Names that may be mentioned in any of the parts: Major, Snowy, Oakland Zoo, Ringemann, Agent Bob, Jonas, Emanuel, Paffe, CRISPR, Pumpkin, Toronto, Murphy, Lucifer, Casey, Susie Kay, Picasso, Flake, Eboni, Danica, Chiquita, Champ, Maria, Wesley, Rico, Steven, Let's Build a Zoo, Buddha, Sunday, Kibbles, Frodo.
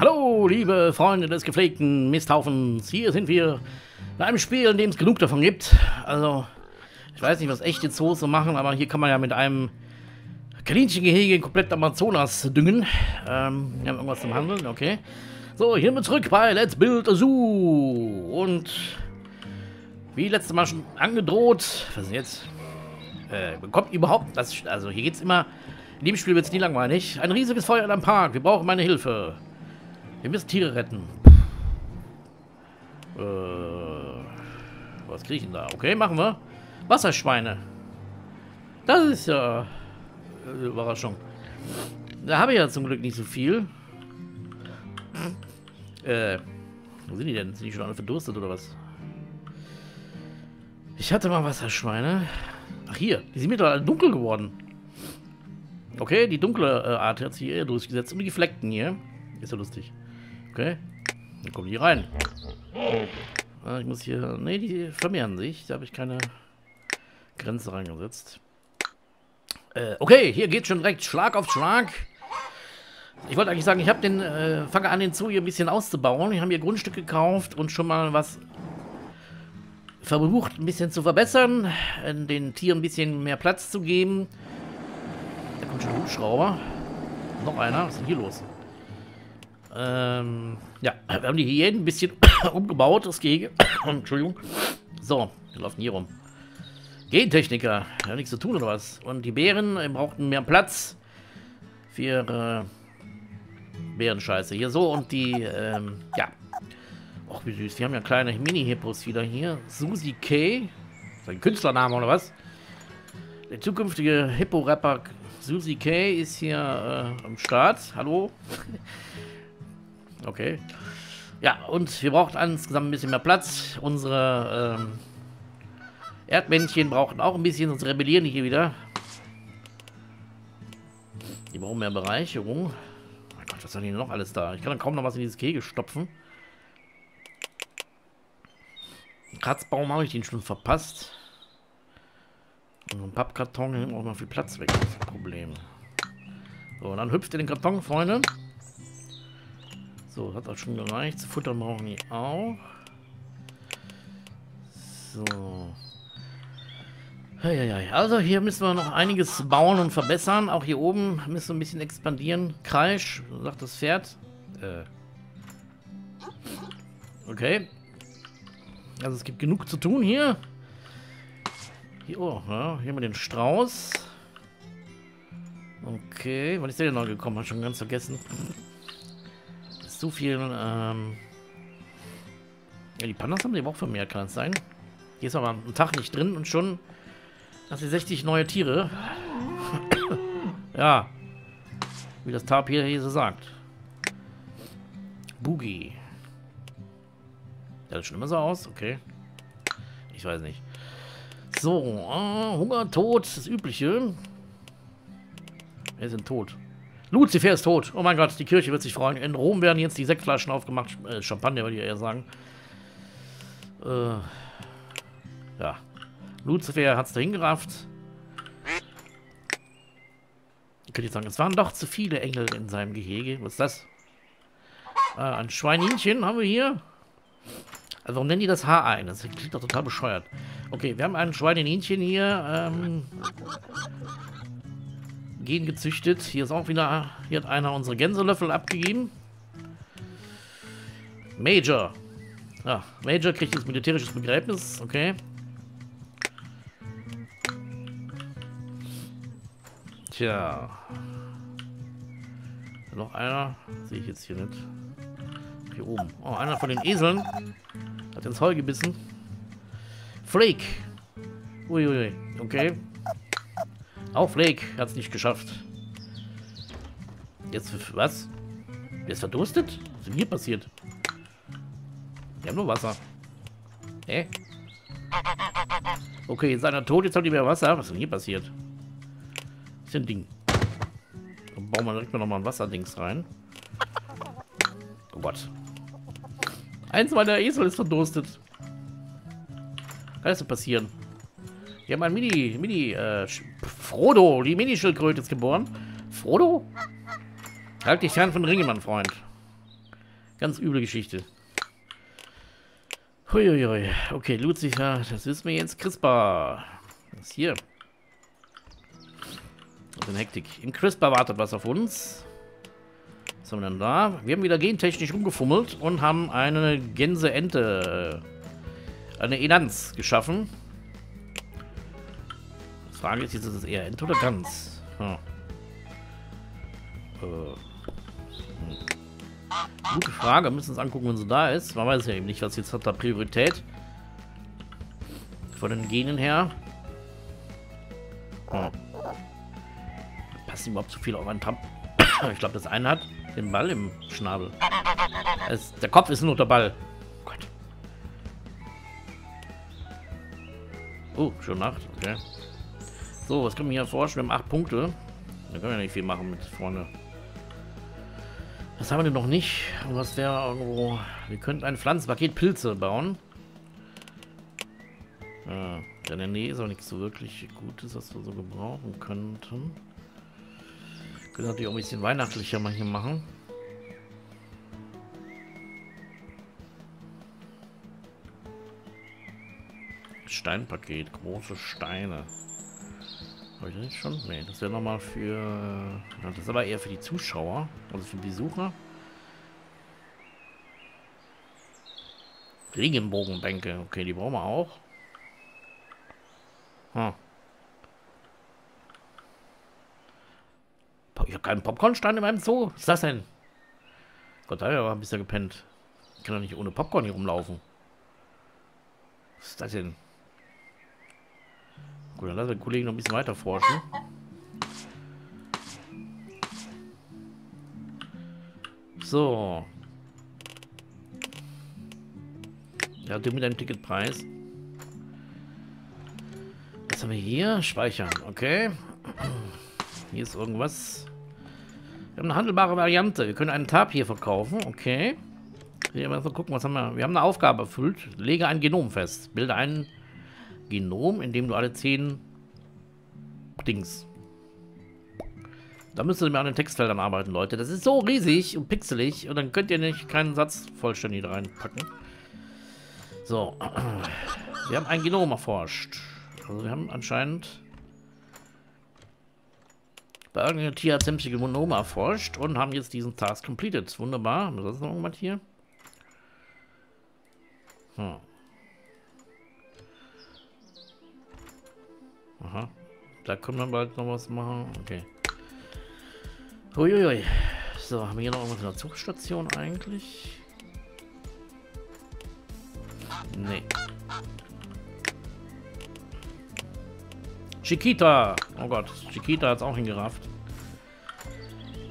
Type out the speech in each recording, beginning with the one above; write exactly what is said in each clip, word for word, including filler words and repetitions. Hallo, liebe Freunde des gepflegten Misthaufens. Hier sind wir in einem Spiel, in dem es genug davon gibt. Also, ich weiß nicht, was echte Zoos so machen, aber hier kann man ja mit einem Kaninchengehege komplett Amazonas düngen. Ähm, wir haben irgendwas zum Handeln, okay. So, hier sind wir zurück bei Let's Build a Zoo. Und wie letztes Mal schon angedroht, was ist jetzt? Äh, bekommt überhaupt das? Also, hier geht's immer, in dem Spiel wird es nie langweilig. Ein riesiges Feuer in einem Park, wir brauchen meine Hilfe. Wir müssen Tiere retten. Äh, was kriege ich denn da? Okay, machen wir. Wasserschweine. Das ist ja eine Überraschung. Da habe ich ja zum Glück nicht so viel. Äh, wo sind die denn? Sind die schon alle verdurstet oder was? Ich hatte mal Wasserschweine. Ach hier, die sind mir doch alle dunkel geworden. Okay, die dunkle äh, Art hat sich eher durchgesetzt. Und die Gefleckten hier. Ist ja lustig. Okay, dann kommen die rein. Ich muss hier... Ne, die vermehren sich. Da habe ich keine Grenze reingesetzt. Äh, okay, hier geht schon direkt Schlag auf Schlag. Ich wollte eigentlich sagen, ich habe den... Äh, fange an, den Zoo hier ein bisschen auszubauen. Wir haben hier Grundstück gekauft und schon mal was versucht, ein bisschen zu verbessern. Den Tieren ein bisschen mehr Platz zu geben. Da kommt schon ein Hubschrauber. Noch einer. Was ist denn hier los? Ähm, ja, wir haben die Hyänen ein bisschen umgebaut, das Gehege. Entschuldigung. So, wir laufen hier rum. Gentechniker, hat nichts zu tun oder was? Und die Bären äh, brauchten mehr Platz für ihre äh, Bärenscheiße. Hier so und die, ähm, ja. Och, wie süß. Wir haben ja kleine Mini-Hippos wieder hier. Susie Kay, sein Künstlername oder was? Der zukünftige Hippo-Rapper Susie Kay ist hier äh, am Start. Hallo? Okay. Ja, und wir brauchen insgesamt ein bisschen mehr Platz. Unsere ähm, Erdmännchen brauchen auch ein bisschen, sonst rebellieren die hier wieder. Die brauchen mehr Bereicherung. Oh Gott, was ist denn hier noch alles da? Ich kann dann kaum noch was in dieses Kegel stopfen. Kratzbaum habe ich den schon verpasst. Und ein Pappkarton, da nimmt auch noch viel Platz weg. Das ist ein Problem. So, und dann hüpft ihr den Karton, Freunde. So, hat auch schon gereicht. Zu futtern brauchen die auch. So. Also hier müssen wir noch einiges bauen und verbessern. Auch hier oben müssen wir ein bisschen expandieren. Kreisch, sagt das Pferd. Äh. Okay. Also es gibt genug zu tun hier. Hier, oh, ja, hier haben wir den Strauß. Okay, wann ist der denn neu gekommen? Hab ich schon ganz vergessen. So viel, ähm... Ja, die Pandas haben die auch vermehrt, kann es sein. Hier ist aber ein Tag nicht drin und schon hast du sechzig neue Tiere. Ja. Wie das Tapir hier so sagt. Boogie. Der sieht schon immer so aus, okay. Ich weiß nicht. So, äh, Hunger, Tod, das Übliche. Wer ist denn tot? Lucifer ist tot. Oh mein Gott, die Kirche wird sich freuen. In Rom werden jetzt die Sektflaschen aufgemacht. Äh, Champagner würde ich eher sagen. Äh, ja. Lucifer hat es dahin gerafft. Ich könnte jetzt sagen, es waren doch zu viele Engel in seinem Gehege. Was ist das? Äh, ein Schweininchen haben wir hier. Also warum nennen die das Haar ein? Das klingt doch total bescheuert. Okay, wir haben ein Schweininchen hier. Ähm... gezüchtet. Hier ist auch wieder, hier hat einer unsere Gänselöffel abgegeben. Major. Ja, Major kriegt jetzt militärisches Begräbnis. Okay. Tja. Noch einer. Sehe ich jetzt hier nicht. Hier oben. Oh, einer von den Eseln. Hat ins Heu gebissen. Flake. Uiuiui. Okay. Auch Flake hat es nicht geschafft. Jetzt was? Der ist verdurstet? Was ist denn hier passiert? Wir haben nur Wasser. Hä? Okay, jetzt ist einer tot, jetzt haben die mehr Wasser. Was ist denn hier passiert? Ist ein Ding. Dann bauen wir direkt mal nochmal ein Wasserdings rein. Oh Gott. Eins meiner Esel ist verdurstet. Kann das denn passieren? Wir haben ein Mini, Mini, äh, Frodo, die Mini-Schildkröte ist geboren. Frodo? Halt dich fern von Ringemann, Freund. Ganz üble Geschichte. Huiuiui. Okay, Lucifer, das wissen wir jetzt. CRISPR. Das hier. Was in Hektik. Im CRISPR wartet was auf uns. Was haben wir denn da? Wir haben wieder gentechnisch rumgefummelt und haben eine Gänseente, eine Enanz geschaffen. Die Frage ist jetzt, ist es eher Ente oder Gans? Hm. Äh. Gute Frage, müssen wir uns angucken, wenn sie da ist. Man weiß ja eben nicht, was jetzt hat da Priorität. Von den Genen her. Hm. Passt überhaupt zu viel auf einen Tamp. Ich glaube, das eine hat den Ball im Schnabel. Es, der Kopf ist nur der Ball. Oh Gott. Oh, schon Nacht. Okay. So, was können wir hier erforschen? Wir haben acht Punkte. Da können wir nicht viel machen mit vorne. Was haben wir denn noch nicht? Was wäre irgendwo... Wir könnten ein Pflanzenpaket Pilze bauen. Ja, in der Nähe ist auch nichts so wirklich Gutes, was wir so gebrauchen könnten. Wir können natürlich auch ein bisschen weihnachtlicher mal hier machen. Steinpaket, große Steine. Habe ich das schon? Ne, das wäre nochmal für... Das ist aber eher für die Zuschauer, also für die Besucher. Regenbogenbänke, okay, die brauchen wir auch. Hm. Ich habe keinen Popcornstein in meinem Zoo. Was ist das denn? Gott, da habe ich aber ein bisschen gepennt. Ich kann doch nicht ohne Popcorn hier rumlaufen. Was ist das denn? Gut, dann lassen wir den Kollegen noch ein bisschen weiter forschen. So. Ja, du mit deinem Ticketpreis. Was haben wir hier? Speichern. Okay. Hier ist irgendwas. Wir haben eine handelbare Variante. Wir können einen Tab hier verkaufen. Okay. Hier mal so gucken, was haben wir? Wir haben eine Aufgabe erfüllt. Lege ein Genom fest. Bilde einen Genom, indem du alle zehn Dings. Da müsst ihr mir an den Textfeldern arbeiten, Leute. Das ist so riesig und pixelig und dann könnt ihr nicht keinen Satz vollständig reinpacken. So. Wir haben ein Genom erforscht. Also wir haben anscheinend bei irgendeinem Tier hat sämtliche Genome erforscht und haben jetzt diesen Task completed. Wunderbar. Haben wir sonst noch irgendwas hier? Hm. Aha, da können wir bald noch was machen. Okay. Uiuiui. So, haben wir hier noch irgendwas in der Zugstation eigentlich? Nee. Chiquita! Oh Gott, Chiquita hat's auch hingerafft.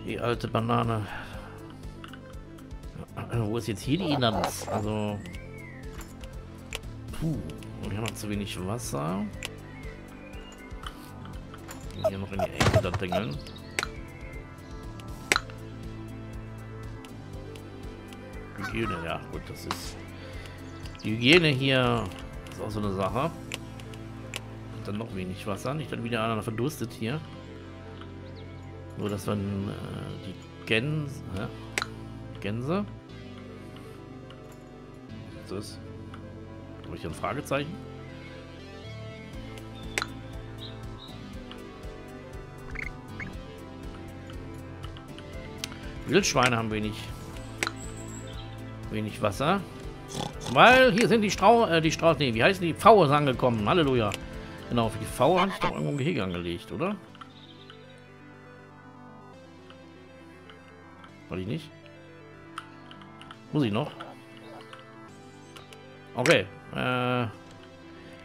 Die alte Banane. Wo ist jetzt hier die Inanz? Also. Puh, wir haben noch zu wenig Wasser. Hier noch in die Ecke da dingeln. Hygiene, ja gut, das ist... Die Hygiene hier ist auch so eine Sache. Und dann noch wenig Wasser, nicht dann wieder einer verdurstet hier. Nur, dass man äh, die Gänse... Äh, Gänse? Was ist das? Habe ich hier ein Fragezeichen? Wildschweine haben wenig, wenig Wasser. Weil hier sind die Strau... Äh, die Strau... Nee, wie heißen die? Pfauen angekommen. Halleluja. Genau, für die Pfauen habe ich doch irgendwo ein Gehege angelegt, oder? Wollte ich nicht? Muss ich noch? Okay. Äh...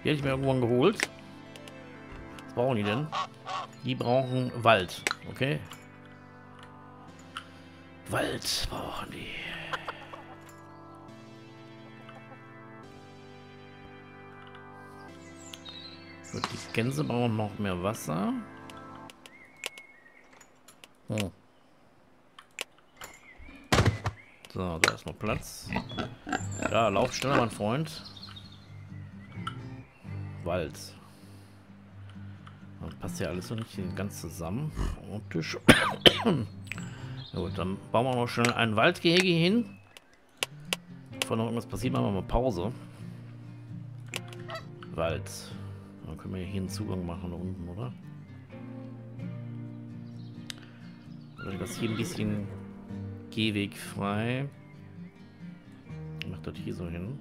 Die hätte ich mir irgendwann geholt. Was brauchen die denn? Die brauchen Wald. Okay. Wald brauchen die. Gut, die Gänse brauchen noch mehr Wasser. Hm. So, da ist noch Platz. Ja, lauf schneller, mein Freund. Wald. Dann passt ja alles so nicht ganz zusammen. Optisch. Gut, dann bauen wir noch schnell ein Waldgehege hin. bevor noch irgendwas passiert, machen wir mal Pause. Wald. Dann können wir hier einen Zugang machen nach unten, oder? Oder das hier ein bisschen Gehweg frei. Ich mach das hier so hin.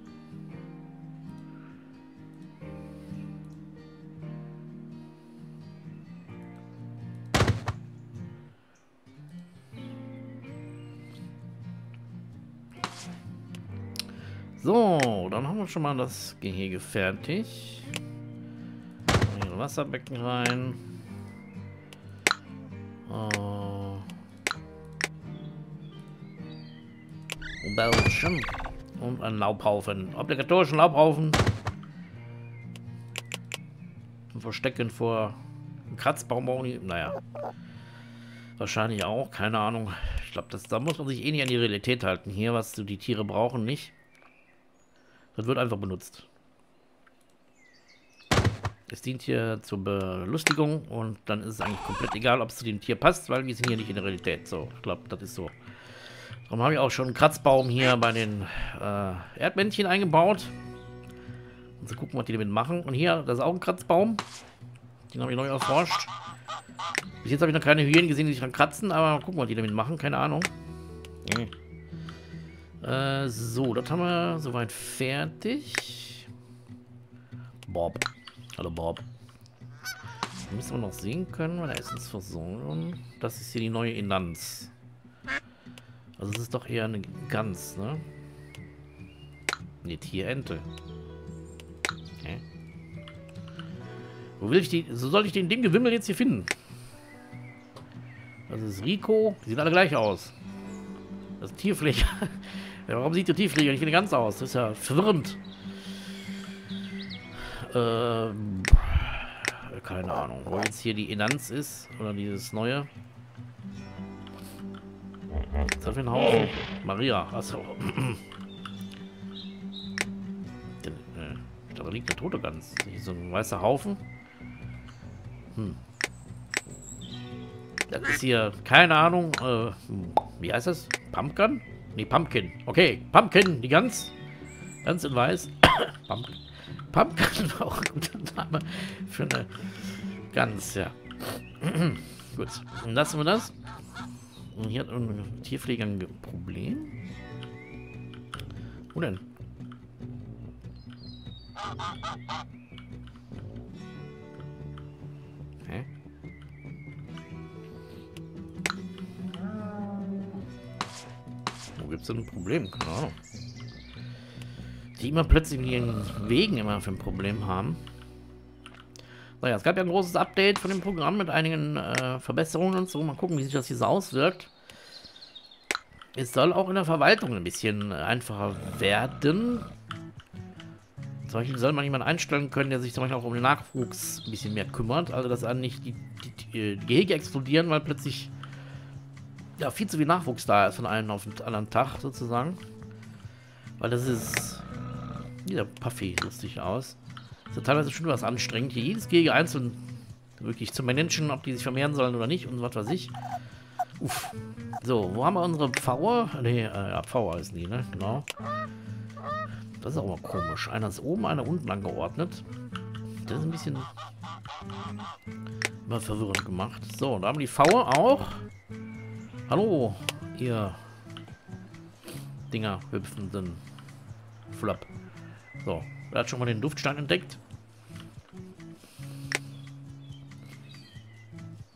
So, dann haben wir schon mal das Gehege fertig. Ein Wasserbecken rein. Oh. Bällchen. Und einen Laubhaufen. Obligatorischen Laubhaufen. Und verstecken vor einem Kratzbaum. Naja. Wahrscheinlich auch. Keine Ahnung. Ich glaube, da muss man sich eh nicht an die Realität halten. Hier, was die Tiere brauchen, nicht. Das wird einfach benutzt. Es dient hier zur Belustigung und dann ist es eigentlich komplett egal, ob es zu dem Tier passt, weil wir sind hier nicht in der Realität. So, ich glaube, das ist so. Darum habe ich auch schon einen Kratzbaum hier bei den äh, Erdmännchen eingebaut. Und so gucken, was die damit machen. Und hier, das ist auch ein Kratzbaum. Den habe ich neu erforscht. Bis jetzt habe ich noch keine Hyänen gesehen, die sich dran kratzen, aber gucken, was die damit machen. Keine Ahnung. Hm. Äh, so, das haben wir soweit fertig. Bob. Hallo Bob. Das müssen wir noch sehen können, weil da ist uns versorgen. Das ist hier die neue Inlanz. Also es ist doch eher eine Gans, ne? Ne, Tierente. Okay. Wo will ich die... So soll ich den dem Gewimmel jetzt hier finden? Das ist Rico. Die sehen alle gleich aus. Das Tierpfleger. Ja, warum sieht der Tierpfleger nicht eine Gans aus? Das ist ja verwirrend. Ähm, keine Ahnung, wo jetzt hier die Inlanz ist. Oder dieses neue. Jetzt haben wir einen Haufen. Maria, achso. Da liegt eine tote Gans. Hier so ein weißer Haufen. Hm. Das ist hier, keine Ahnung, äh, wie heißt das? Pumpkin? Ne, Pumpkin. Okay, Pumpkin, die Gans. Ganz in weiß. Pumpkin. Pumpkin war auch ein guter Name für eine Gans, ja. Gut, dann lassen wir das. Und hier hat ein Tierpfleger ein Problem. Wo denn? Hä? Gibt es denn ein Problem? Keine Ahnung. Die immer plötzlich mit ihren Wegen immer für ein Problem haben. Naja, es gab ja ein großes Update von dem Programm mit einigen äh, Verbesserungen und so. Mal gucken, wie sich das hier so auswirkt. Es soll auch in der Verwaltung ein bisschen einfacher werden. Zum Beispiel soll man jemanden einstellen können, der sich zum Beispiel auch um den Nachwuchs ein bisschen mehr kümmert. Also, dass dann nicht die, die, die Gehege explodieren, weil plötzlich... Ja, viel zu viel Nachwuchs da ist von einem auf den anderen Tag sozusagen. Weil das ist... Dieser Paffe lustig aus. Das ist ja teilweise schon was anstrengend. Hier jedes Gehege einzeln wirklich zu managen, ob die sich vermehren sollen oder nicht und was weiß ich. Uff. So, wo haben wir unsere Pfauer? Ne, äh, ja, Pfauer ist die, ne? Genau. Das ist auch mal komisch. Einer ist oben, einer unten angeordnet. Das ist ein bisschen... immer verwirrend gemacht. So, da haben wir die Pfauer auch. Hallo, ihr Dinger hüpfenden Flop. So, wer hat schon mal den Duftstein entdeckt?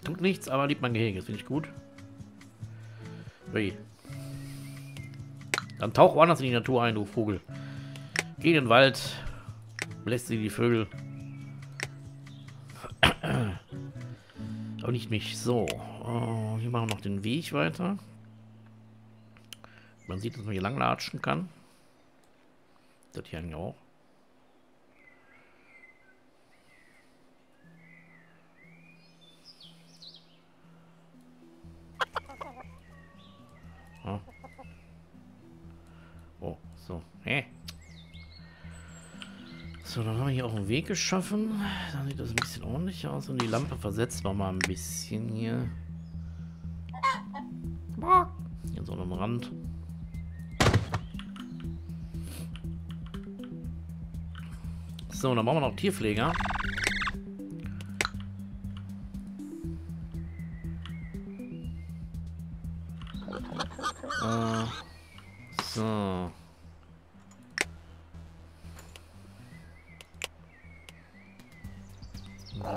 Tut nichts, aber liebt mein Gehege, das finde ich gut. Ui. Dann tauch woanders in die Natur ein, du Vogel. Geh in den Wald, belässt sie die Vögel. Aber nicht mich, so. Oh, hier machen wir noch den Weg weiter. Man sieht, dass man hier lang latschen kann. Das hier eigentlich auch. Oh, oh so. Hä? So, dann haben wir hier auch einen Weg geschaffen. Dann sieht das ein bisschen ordentlich aus. Und die Lampe versetzen wir mal ein bisschen hier. Jetzt auch noch am Rand. So, dann brauchen wir noch Tierpfleger. Äh, so.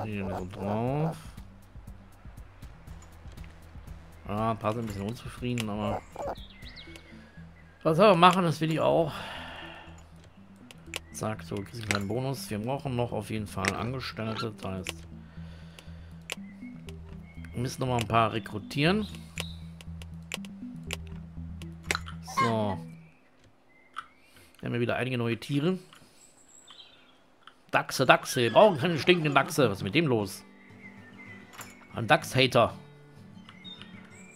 Hier noch drauf. Ah, ein paar sind ein bisschen unzufrieden, aber... Was wir machen, das will ich auch. Zack, so, kriegst du einen kleinen Bonus. Wir brauchen noch auf jeden Fall Angestellte. Das heißt, wir müssen noch mal ein paar rekrutieren. So. Wir haben ja wieder einige neue Tiere. Dachse, Dachse. Wir brauchen keine stinkenden Dachse. Was ist mit dem los? Ein Dachs-Hater.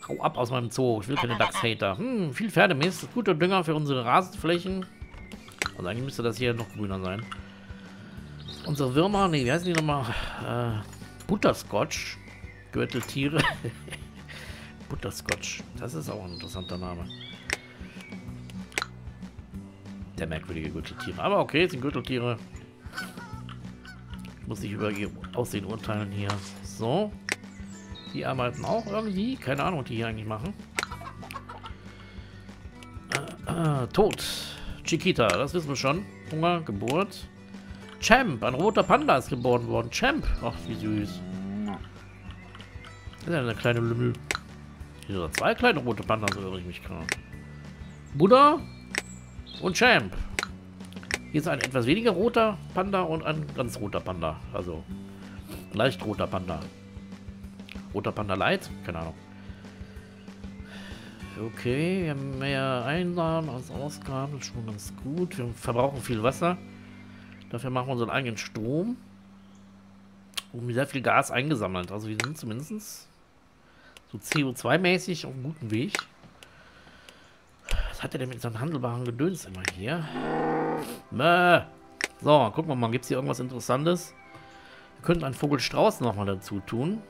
Hau ab aus meinem Zoo. Ich will keine Dachs-Hater. Hm, viel Pferdemist. Guter Dünger für unsere Rasenflächen. Also eigentlich müsste das hier noch grüner sein. Unsere Würmer, nee, wie heißen die nochmal? Äh, Butterscotch. Gürteltiere. Butterscotch. Das ist auch ein interessanter Name. Der merkwürdige Gürteltiere. Aber okay, es sind Gürteltiere. Ich muss nicht über ihr Aussehen urteilen hier. So. Die arbeiten auch irgendwie. Keine Ahnung, was die hier eigentlich machen. Äh, äh, Tod. Chiquita, das wissen wir schon. Hunger, Geburt. Champ, ein roter Panda ist geboren worden. Champ. Ach, wie süß. Das ist ja eine kleine Lümmel. Hier sind zwei kleine rote Pandas, höre ich mich gerade. Buddha und Champ. Hier ist ein etwas weniger roter Panda und ein ganz roter Panda. Also, leicht roter Panda. Roter Panda Light? Keine Ahnung. Okay, wir haben mehr Einnahmen als Ausgaben, das ist schon ganz gut. Wir verbrauchen viel Wasser. Dafür machen wir unseren eigenen Strom. Und sehr viel Gas eingesammelt. Also wir sind zumindest so C O zwei mäßig auf einem guten Weg. Was hat er denn mit seinem handelbaren Gedöns immer hier? Mäh. So, gucken wir mal, gibt es hier irgendwas Interessantes? Wir könnten einen Vogelstrauß nochmal dazu tun.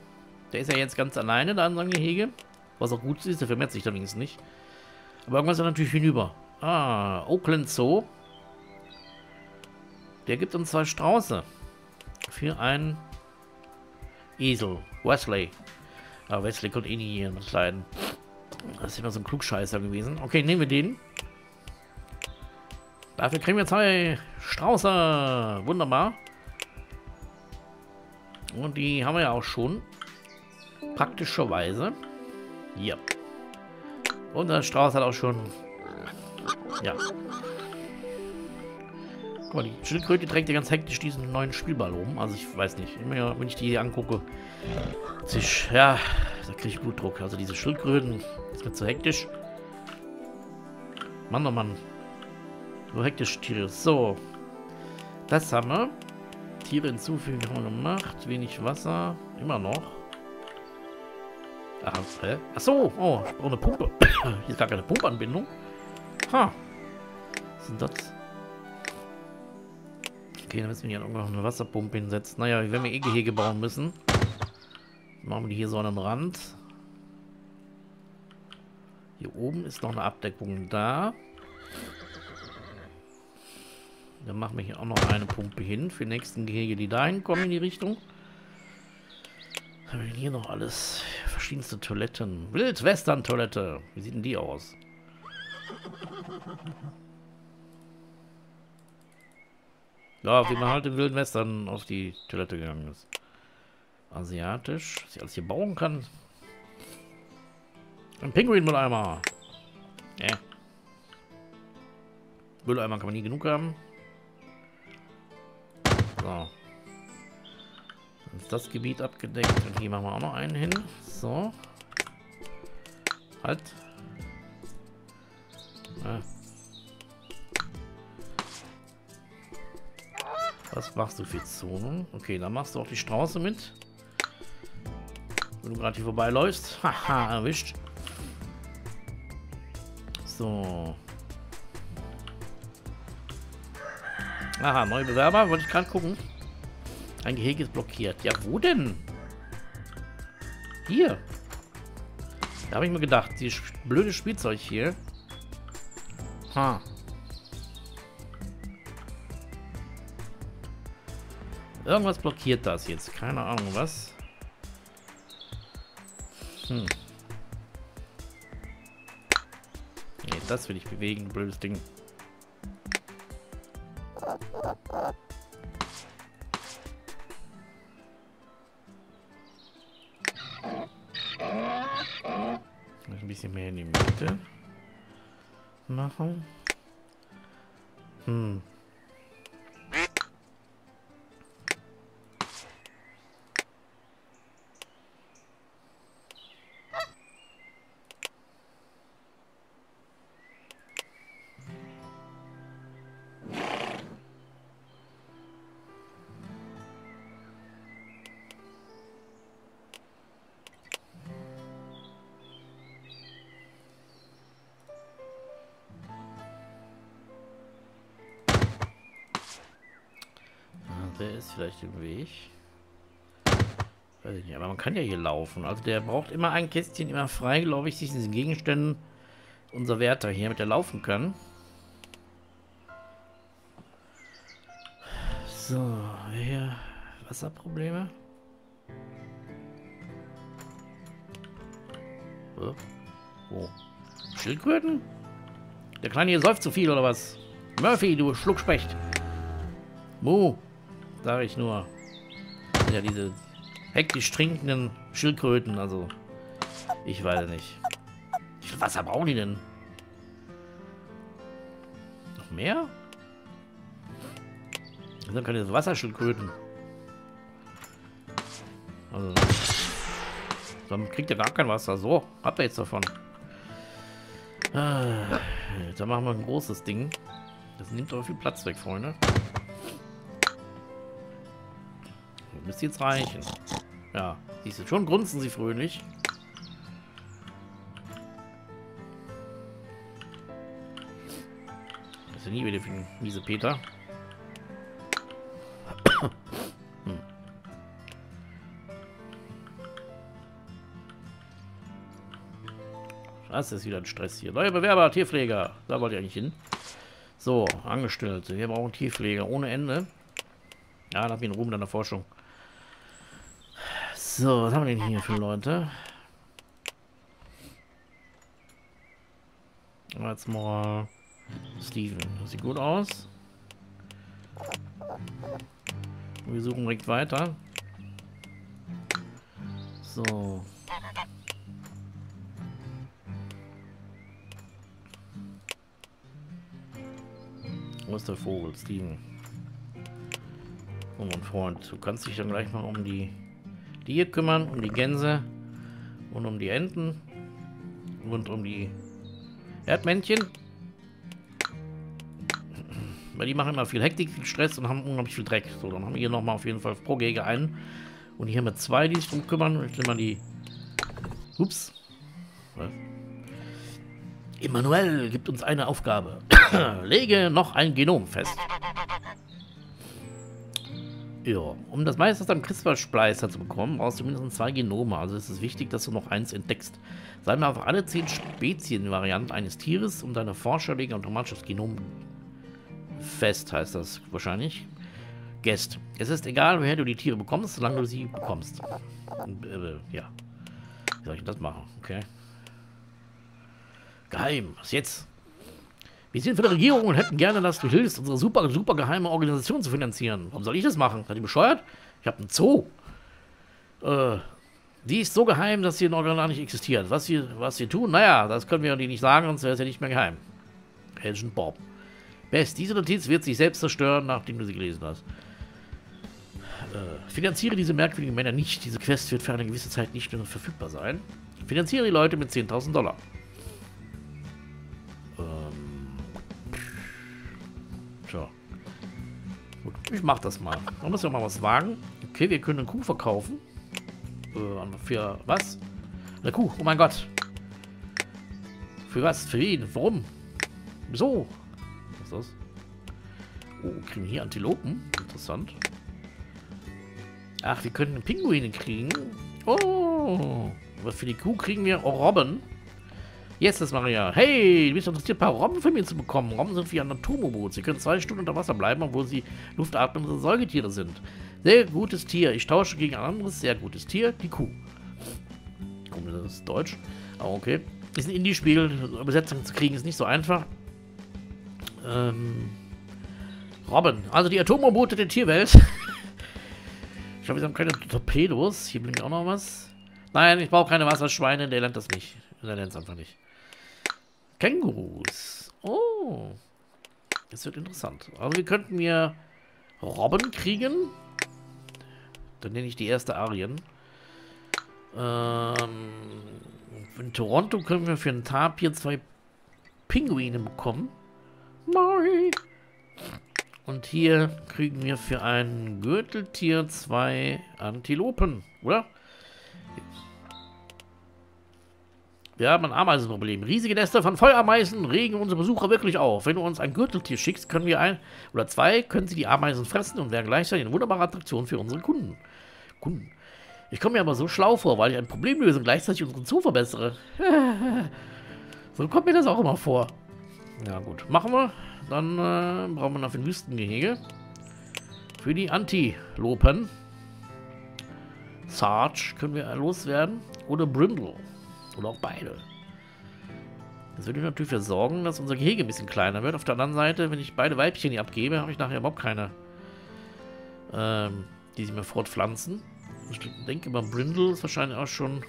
Der ist ja jetzt ganz alleine da in seinem Gehege. Was auch gut ist, der vermehrt sich dann wenigstens nicht. Aber irgendwas ist natürlich hinüber. Ah, Oakland Zoo. Der gibt uns zwei Strauße. Für einen Esel. Wesley. Ah, Wesley konnte eh nie jemanden bekleiden. Das ist immer so ein Klugscheißer gewesen. Okay, nehmen wir den. Dafür kriegen wir zwei Strauße. Wunderbar. Und die haben wir ja auch schon. Praktischerweise. Ja. Und der Strauß hat auch schon... Ja. Guck mal, die Schildkröte trägt ja ganz hektisch diesen neuen Spielball rum. Also ich weiß nicht. Immer wenn ich die hier angucke... Sich, ja, da kriege ich Blutdruck. Also diese Schildkröten, das wird so hektisch. Mann, oh Mann. So hektisch Tiere. So. Das haben wir. Tiere hinzufügen haben wir gemacht. Wenig Wasser. Immer noch. Ach so, oh, ich brauche eine Pumpe. Hier ist gar keine Pumpanbindung. Ha. Was ist denn das? Okay, dann müssen wir hier irgendwo noch eine Wasserpumpe hinsetzen. Naja, wir werden ja eh Gehege bauen müssen. Machen wir die hier so an den Rand. Hier oben ist noch eine Abdeckung da. Dann machen wir hier auch noch eine Pumpe hin für die nächsten Gehege, die dahin kommen in die Richtung. Hier noch alles. Verschiedenste Toiletten. Wildwestern-Toilette. Wie sieht denn die aus? Ja, wie man halt im Wilden Western auf die Toilette gegangen ist. Asiatisch. Was ich alles hier bauen kann. Ein Pinguin-Mülleimer. Äh. Mülleimer kann man nie genug haben. So. Ist das Gebiet abgedeckt und hier machen wir auch noch einen hin. So. Halt. Äh. Was machst du für Zonen? Okay, dann machst du auch die Strauße mit. Wenn du gerade hier vorbeiläufst. Haha, erwischt. So. Aha, neue Bewerber. Wollte ich gerade gucken. Ein Gehege ist blockiert. Ja, wo denn? Hier. Da habe ich mir gedacht, dieses blöde Spielzeug hier. Ha. Irgendwas blockiert das jetzt. Keine Ahnung, was. Hm. Nee, das will ich bewegen, blödes Ding. Ein bisschen mehr in die Mitte machen. Hm. Vielleicht den Weg. Weiß ich nicht, aber man kann ja hier laufen. Also der braucht immer ein Kästchen, immer frei, glaube ich, sich in diesen Gegenständen. Unser Wärter hier, damit er laufen kann. So, hier Wasserprobleme. Oh. Oh. Schildkröten? Der Kleine hier säuft zu viel, oder was? Murphy, du Schluckspecht. Mu. Sage ich nur. Ja, diese hektisch trinkenden Schildkröten, also ich weiß nicht. Wie viel Wasser brauchen die denn? Noch mehr? Dann können diese Wasserschildkröten. Also, dann kriegt ihr gar kein Wasser. So, habt ihr jetzt davon. Ah, da machen wir ein großes Ding. Das nimmt doch viel Platz weg, Freunde. Müsste jetzt reichen. Ja, siehst du, schon grunzen sie fröhlich. Das ist ja nie wieder für den miese Peter. Hm. Das ist wieder ein Stress hier. Neue Bewerber, Tierpfleger. Da wollt ihr eigentlich hin. So, Angestellte. Wir brauchen Tierpfleger ohne Ende. Ja, da bin ich Ruhm in der Forschung. So, was haben wir denn hier für Leute? Jetzt mal Steven. Das sieht gut aus. Wir suchen direkt weiter. So. Wo ist der Vogel, Steven? Oh, mein Freund, du kannst dich dann gleich mal um die... die hier kümmern, um die Gänse und um die Enten und um die Erdmännchen. Weil die machen immer viel Hektik, viel Stress und haben unglaublich viel Dreck. So, dann haben wir hier nochmal auf jeden Fall pro Gehege einen. Und hier haben wir zwei, die sich drum kümmern. Und ich nehme mal die... Ups. Was? Emanuel gibt uns eine Aufgabe. Lege noch ein Genom fest. Ja, um das meiste aus einem CRISPR-Spleißer zu bekommen, brauchst du mindestens zwei Genome. Also ist es wichtig, dass du noch eins entdeckst. Sammle mal einfach alle zehn Spezienvarianten eines Tieres und deine Forscher legen automatisch das Genom fest, heißt das wahrscheinlich. Guest. Es ist egal, woher du die Tiere bekommst, solange du sie bekommst. Ja. Wie soll ich das machen? Okay. Geheim. Was jetzt? Wir sind für die Regierung und hätten gerne, dass du hilfst, unsere super, super geheime Organisation zu finanzieren. Warum soll ich das machen? Seid ihr bescheuert? Ich habe einen Zoo. Äh, die ist so geheim, dass sie in Organan nicht existiert. Was sie, was sie tun? Naja, das können wir dir nicht sagen, sonst wäre es ja nicht mehr geheim. Agent Bob. Best, diese Notiz wird sich selbst zerstören, nachdem du sie gelesen hast. Äh, finanziere diese merkwürdigen Männer nicht. Diese Quest wird für eine gewisse Zeit nicht mehr verfügbar sein. Finanziere die Leute mit zehntausend Dollar. Ich mach das mal. Man muss ja mal was wagen. Okay, wir können eine Kuh verkaufen. Äh, für was? Eine Kuh, oh mein Gott. Für was? Für wen? Warum? Wieso? Was ist das? Oh, kriegen wir hier Antilopen? Interessant. Ach, wir können Pinguine kriegen. Oh. Aber für die Kuh kriegen wir Robben. Jetzt yes, ist Maria. Hey, du bist interessiert, ein paar Robben für mich zu bekommen. Robben sind wie ein Naturboot. Sie können zwei Stunden unter Wasser bleiben, obwohl sie luftatmende Säugetiere sind. Sehr gutes Tier. Ich tausche gegen ein anderes sehr gutes Tier, die Kuh. Komm, das ist deutsch. Aber oh, okay. Ist ein Indie-Spiel. Übersetzung zu kriegen ist nicht so einfach. Ähm... Robben. Also die Atomboote der Tierwelt. Ich glaube, wir haben keine Torpedos. Hier blinkt auch noch was. Nein, ich brauche keine Wasserschweine. Der lernt das nicht. Der lernt es einfach nicht. Kängurus. Oh. Das wird interessant. Also wir könnten hier Robben kriegen. Dann nenne ich die erste Arien. Ähm, in Toronto können wir für einen Tapir zwei Pinguine bekommen. Moi. Und hier kriegen wir für ein Gürteltier zwei Antilopen, oder? Wir haben ein Ameisenproblem. Riesige Nester von Vollameisen regen unsere Besucher wirklich auf. Wenn du uns ein Gürteltier schickst, können wir ein oder zwei, können sie die Ameisen fressen und wären gleichzeitig eine wunderbare Attraktion für unsere Kunden. Kunden. Ich komme mir aber so schlau vor, weil ich ein Problem löse und gleichzeitig unseren Zoo verbessere. So kommt mir das auch immer vor. Ja gut, machen wir. Dann äh, brauchen wir noch ein Wüstengehege. Für die Antilopen. Sarge können wir loswerden. Oder Brindle. Oder auch beide. Das würde natürlich dafür sorgen, dass unser Gehege ein bisschen kleiner wird. Auf der anderen Seite, wenn ich beide Weibchen hier abgebe, habe ich nachher überhaupt keine, ähm, die sich mir fortpflanzen. Ich denke mal, Brindle ist wahrscheinlich auch schon...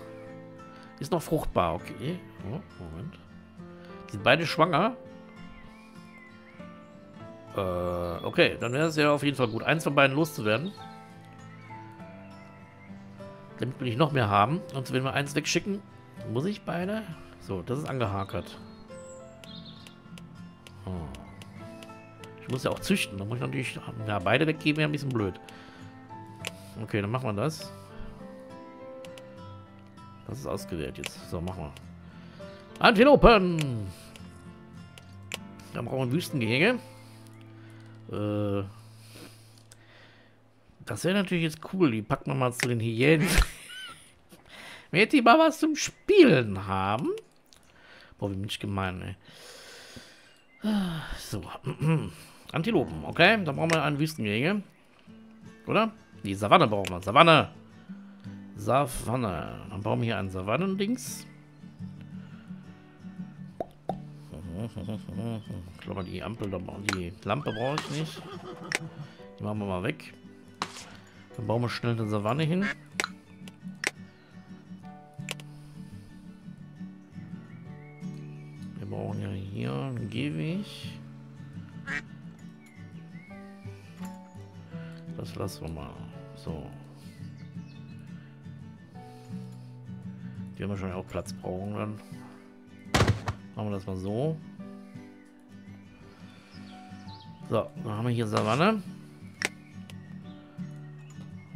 Ist noch fruchtbar, okay. Oh, Moment. Die sind beide schwanger. Okay, dann wäre es ja auf jeden Fall gut, eins von beiden loszuwerden. Damit will ich noch mehr haben. Und wenn wir eins wegschicken, muss ich beide... So, das ist angehakert. Oh. Ich muss ja auch züchten. Da muss ich natürlich... Ja, beide weggeben wäre ein bisschen blöd. Okay, dann machen wir das. Das ist ausgewählt jetzt. So, machen wir. Antilopen! Dann brauchen wir ein Wüstengehege. Das wäre natürlich jetzt cool. Die packen wir mal zu den Hyänen. Wird die mal was zum Spielen haben? Boah, wie bin ich gemein, ey. So. Antilopen, okay. Dann brauchen wir einen Wüstengehege. Oder? Die Savanne brauchen wir. Savanne. Savanne. Dann brauchen wir hier einen Savannendings. Ich glaube, die Ampel, die Lampe brauche ich nicht. Die machen wir mal weg. Dann bauen wir schnell eine Savanne hin. Wir brauchen ja hier einen Gehweg. Das lassen wir mal. So. Die werden wahrscheinlich auch Platz brauchen dann. Machen wir das mal so. So, dann haben wir hier Savanne.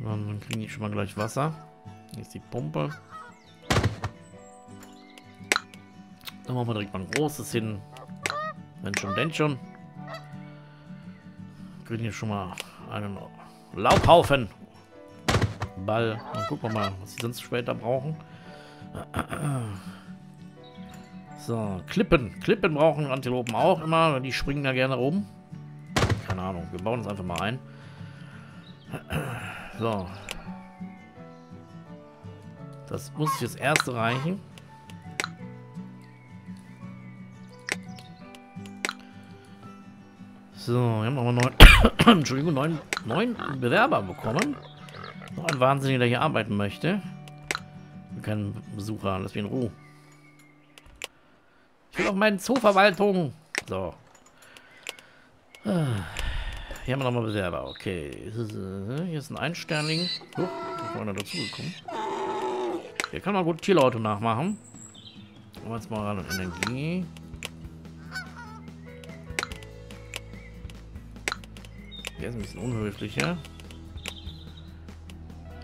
Dann kriegen die schon mal gleich Wasser. Hier ist die Pumpe. Dann machen wir direkt mal ein großes hin. Wenn schon, denn schon. Wir kriegen hier schon mal einen Laubhaufen. Ball. Dann gucken wir mal, was die sonst später brauchen. So, Klippen. Klippen brauchen Antilopen auch immer. Die springen da gerne rum. Keine Ahnung. Wir bauen uns einfach mal ein. So. Das muss fürs Erste reichen. So, wir haben nochmal neun, Entschuldigung, neun, neun Bewerber bekommen. Noch ein Wahnsinniger, der hier arbeiten möchte. Wir können Besucher, lass mich in Ruhe. Ich will auf meinen Zoo-Verwaltung. So. Hier haben wir nochmal Bewerber. Okay. Hier ist ein Einsternling. Oh, ich bin noch dazugekommen. Hier kann man gut Tierlaute nachmachen. Machen wir jetzt mal ran und Energie. Der ist ein bisschen unhöflicher.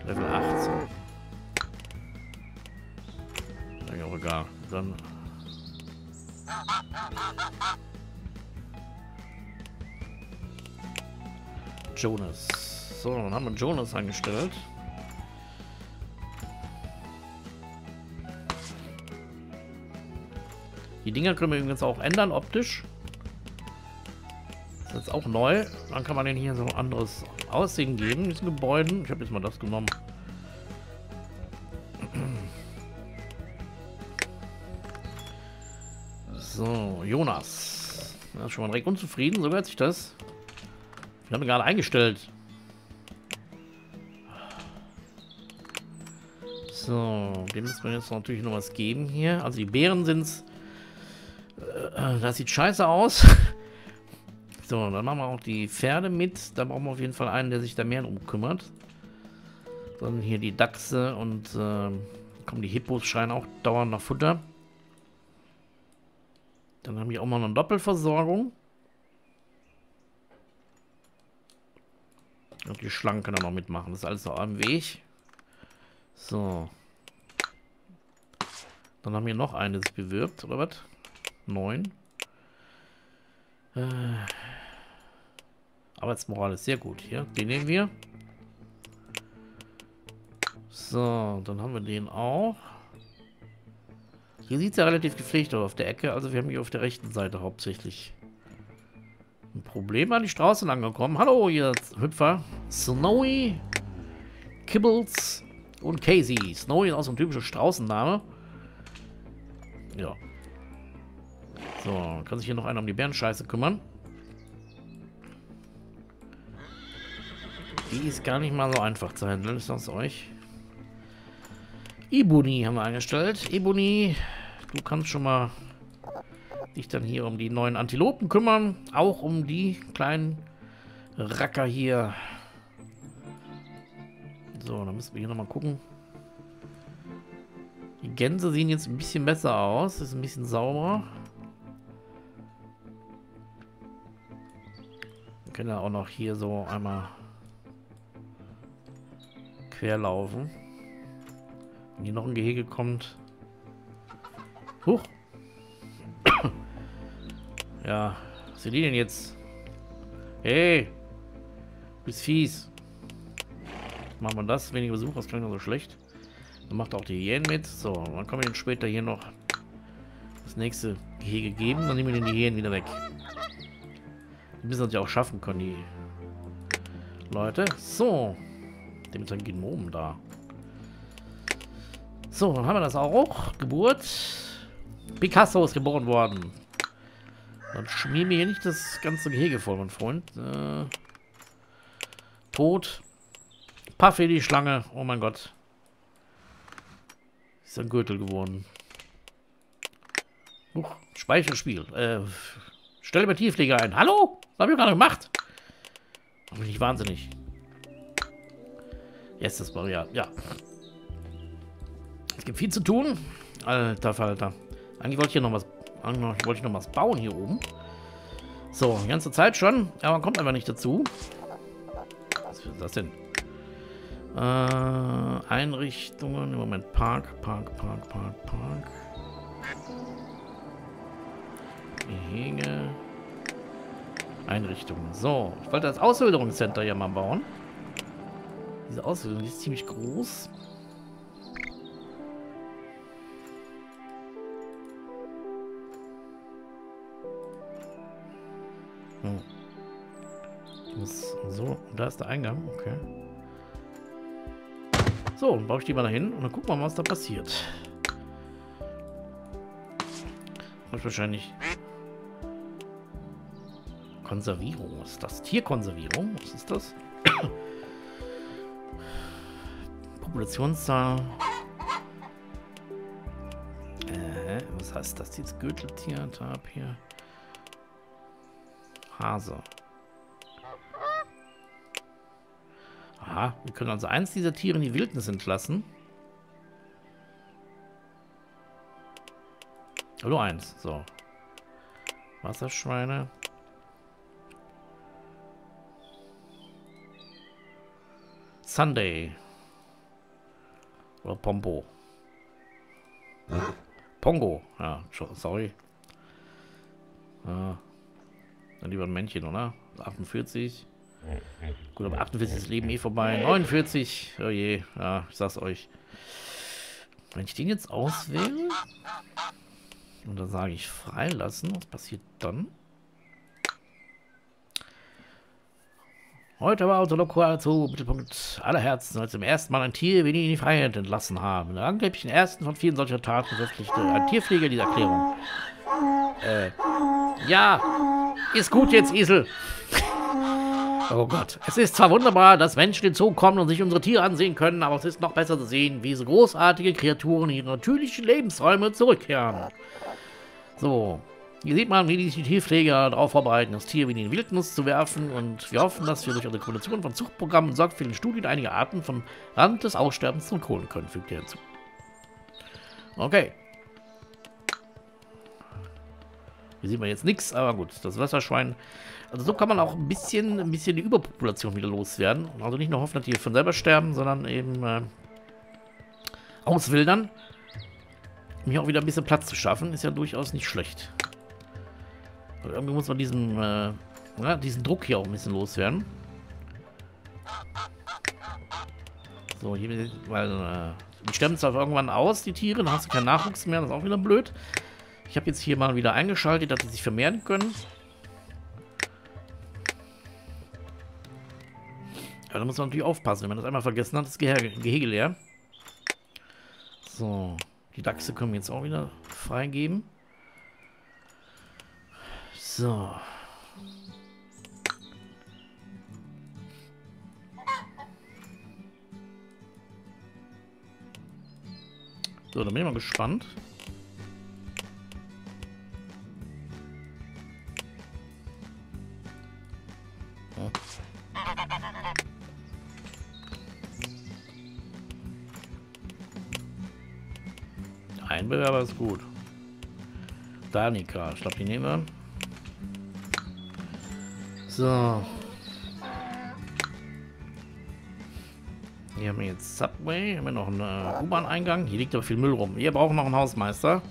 Level achtzehn. Dann auch egal. Dann... Jonas. So, dann haben wir Jonas angestellt. Die Dinger können wir übrigens auch ändern optisch. Das ist jetzt auch neu. Dann kann man denen hier so ein anderes Aussehen geben, diesen Gebäuden. Ich habe jetzt mal das genommen. So, Jonas. Das ist schon mal direkt unzufrieden, so hört sich das. Wir haben ihn gerade eingestellt. So, dem müssen wir jetzt natürlich noch was geben hier. Also die Beeren sind's. Das sieht scheiße aus. So, dann machen wir auch die Pferde mit. Da brauchen wir auf jeden Fall einen, der sich da mehr drum kümmert. Dann hier die Dachse und äh, kommen die Hippos scheinen auch dauernd nach Futter. Dann haben wir auch mal eine Doppelversorgung. Und die Schlangen können wir noch mitmachen. Das ist alles auf einem Weg. So. Dann haben wir noch eine, die sich bewirbt, oder was? Neun. Äh. Arbeitsmoral ist sehr gut hier. Den nehmen wir. So, dann haben wir den auch. Hier sieht es ja relativ gepflegt aus auf der Ecke. Also wir haben hier auf der rechten Seite hauptsächlich ein Problem an die Straßen angekommen. Hallo, ihr Hüpfer. Snowy, Kibbles und Casey. Snowy ist auch so ein typischer Straußenname. Ja. So, kann sich hier noch einer um die Bärenscheiße kümmern. Die ist gar nicht mal so einfach zu handeln, ich sag's euch. Eboni haben wir eingestellt. Eboni, du kannst schon mal dich dann hier um die neuen Antilopen kümmern. Auch um die kleinen Racker hier. So, dann müssen wir hier nochmal gucken. Die Gänse sehen jetzt ein bisschen besser aus. Ist ein bisschen sauberer. Wir können ja auch noch hier so einmal quer laufen. Wenn hier noch ein Gehege kommt. Huch. Ja, was sind die denn jetzt? Hey! Du bist fies. Machen wir das. Wenige Besucher, das klingt ja so schlecht. Dann macht auch die Hyänen mit. So, dann können wir ihnen später hier noch das nächste Gehege geben. Dann nehmen wir den Hyänen wieder weg. Die müssen das ja auch schaffen können, die Leute. So. Dem ist ein Genom da. So, dann haben wir das auch. Geburt. Picasso ist geboren worden. Dann schmier mir hier nicht das ganze Gehege voll, mein Freund. Äh, Tod. Paffe, die Schlange. Oh mein Gott. Ist ein Gürtel geworden. Huch, Speicherspiel. Äh, stelle mir Tierpfleger ein. Hallo? Was hab ich gerade gemacht? Bin ich nicht wahnsinnig. Jetzt ist Maria. Ja. Es gibt viel zu tun. Alter Falter. Eigentlich wollte ich hier noch was, eigentlich wollte ich noch was bauen hier oben. So, die ganze Zeit schon. Aber man kommt einfach nicht dazu. Was ist das denn? Äh, Einrichtungen. Im Moment Park, Park, Park, Park, Park. Gehege. Einrichtungen. So, ich wollte das Auswilderungscenter hier mal bauen. Diese Auswilderung ist ziemlich groß. So, da ist der Eingang, okay. So, dann baue ich die mal dahin und dann gucken wir mal, was da passiert. Und wahrscheinlich Konservierung, was ist das? Tierkonservierung, was ist das? Populationszahl. Äh, was heißt das jetzt? Gürteltier, Tab hier. Hase. Aha, wir können also eins dieser Tiere in die Wildnis entlassen. Hallo eins, so. Wasserschweine. Sunday. Oder Pombo. Pongo, ja, sorry. Ja. Dann lieber ein Männchen, oder? achtundvierzig. Gut, aber achtundvierzig ist das Leben eh vorbei. neunundvierzig. Oh je. Ja, ich sag's euch. Wenn ich den jetzt auswähle. Und da sage ich freilassen. Was passiert dann? Heute war unser Lokal zu Mittelpunkt aller Herzen, als zum ersten Mal ein Tier, wen wir in die Freiheit entlassen haben. Der angeblichen ersten von vielen solcher Taten verpflichtete ein Tierpfleger dieser Erklärung. Äh, ja, ist gut jetzt, Isel. Oh Gott. Es ist zwar wunderbar, dass Menschen hinzukommen und sich unsere Tiere ansehen können, aber es ist noch besser zu sehen, wie diese großartige Kreaturen in ihre natürlichen Lebensräume zurückkehren. So. Hier sieht man, wie die Tierpfleger darauf vorbereiten, das Tier wieder in die Wildnis zu werfen, und wir hoffen, dass wir durch unsere Kombination von Zuchtprogrammen und sorgfältigen Studien einige Arten vom Rand des Aussterbens zurückholen können, fügt er hinzu. Okay. Hier sieht man jetzt nichts, aber gut, das Wasserschwein. Also so kann man auch ein bisschen, ein bisschen die Überpopulation wieder loswerden. Also nicht nur hoffen, dass die von selber sterben, sondern eben äh, auswildern. Um hier auch wieder ein bisschen Platz zu schaffen, ist ja durchaus nicht schlecht. Und irgendwie muss man diesen, äh, ja, diesen Druck hier auch ein bisschen loswerden. So, hier, weil äh, die sterben zwar irgendwann aus, die Tiere, dann hast du keinen Nachwuchs mehr, das ist auch wieder blöd. Ich habe jetzt hier mal wieder eingeschaltet, dass sie sich vermehren können. Aber da muss man natürlich aufpassen, wenn man das einmal vergessen hat, ist das Gehege leer. So, die Dachse können wir jetzt auch wieder freigeben. So. So, dann bin ich mal gespannt. Ja. Ein Bewerber ist gut. Danica, ich glaube, die nehmen wir. So. Hier haben wir jetzt Subway. Hier haben wir noch einen U-Bahn-Eingang. Hier liegt aber viel Müll rum. Wir brauchen noch einen Hausmeister.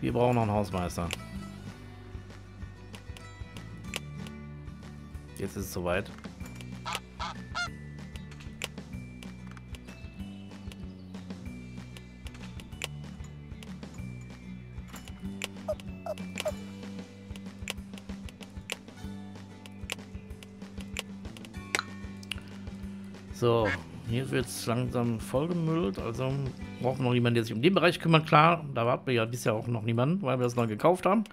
Wir brauchen noch einen Hausmeister. Jetzt ist es soweit. So, hier wird es langsam vollgemüllt, also brauchen wir noch jemanden, der sich um den Bereich kümmert. Klar, da hatten wir ja bisher auch noch niemanden, weil wir das neu gekauft haben.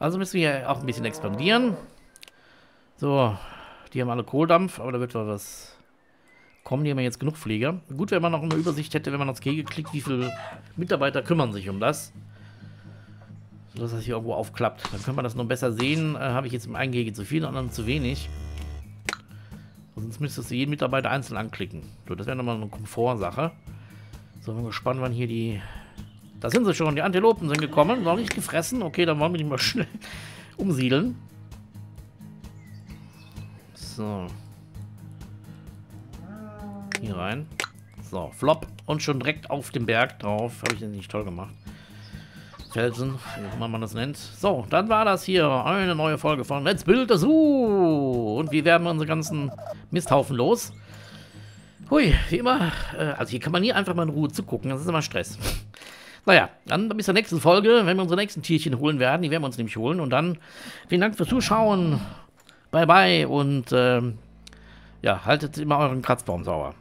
Also müssen wir hier auch ein bisschen expandieren. So, die haben alle Kohldampf, aber da wird doch was kommen. Hier haben wir jetzt genug Pfleger. Gut, wenn man noch eine Übersicht hätte, wenn man aufs Gehege klickt, wie viele Mitarbeiter kümmern sich um das. So, dass das hier irgendwo aufklappt. Dann kann man das noch besser sehen. Äh, habe ich jetzt im einen Gehege zu viel, im anderen zu wenig. Sonst müsstest du jeden Mitarbeiter einzeln anklicken. So, das wäre nochmal eine Komfortsache. So, bin gespannt, wann hier die... Da sind sie schon, die Antilopen sind gekommen. Noch nicht gefressen. Okay, dann wollen wir die mal schnell umsiedeln. So. Hier rein. So, flop. Und schon direkt auf dem Berg drauf. Habe ich das nicht toll gemacht. Felsen, wie immer man das nennt. So, dann war das hier eine neue Folge von Let's Build a Zoo. Und wie werden wir unsere ganzen Misthaufen los? Hui, wie immer. Also hier kann man nie einfach mal in Ruhe zugucken. Das ist immer Stress. Naja, dann bis zur nächsten Folge, wenn wir unsere nächsten Tierchen holen werden. Die werden wir uns nämlich holen. Und dann vielen Dank fürs Zuschauen. Bye, bye. Und ähm, ja, haltet immer euren Kratzbaum sauer.